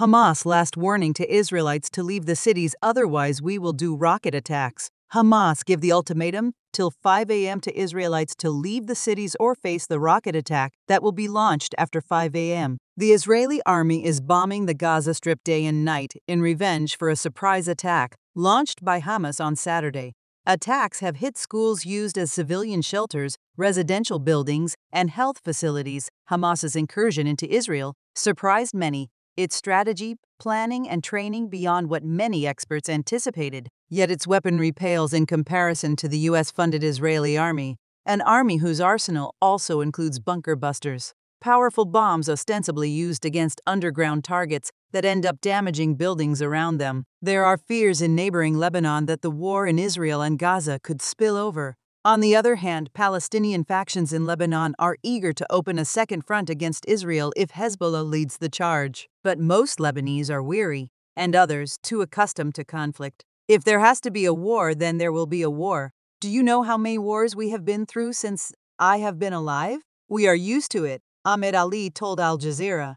Hamas' last warning to Israelites to leave the cities, otherwise we will do rocket attacks. Hamas give the ultimatum till 5 a.m. to Israelites to leave the cities or face the rocket attack that will be launched after 5 a.m. The Israeli army is bombing the Gaza Strip day and night in revenge for a surprise attack launched by Hamas on Saturday. Attacks have hit schools used as civilian shelters, residential buildings, and health facilities. Hamas's incursion into Israel surprised many. Its strategy, planning, and training beyond what many experts anticipated. Yet its weaponry pales in comparison to the U.S.-funded Israeli army, an army whose arsenal also includes bunker busters, powerful bombs ostensibly used against underground targets that end up damaging buildings around them. There are fears in neighboring Lebanon that the war in Israel and Gaza could spill over. On the other hand, Palestinian factions in Lebanon are eager to open a second front against Israel if Hezbollah leads the charge. But most Lebanese are weary, and others too accustomed to conflict. If there has to be a war, then there will be a war. Do you know how many wars we have been through since I have been alive? We are used to it, Ahmed Ali told Al Jazeera.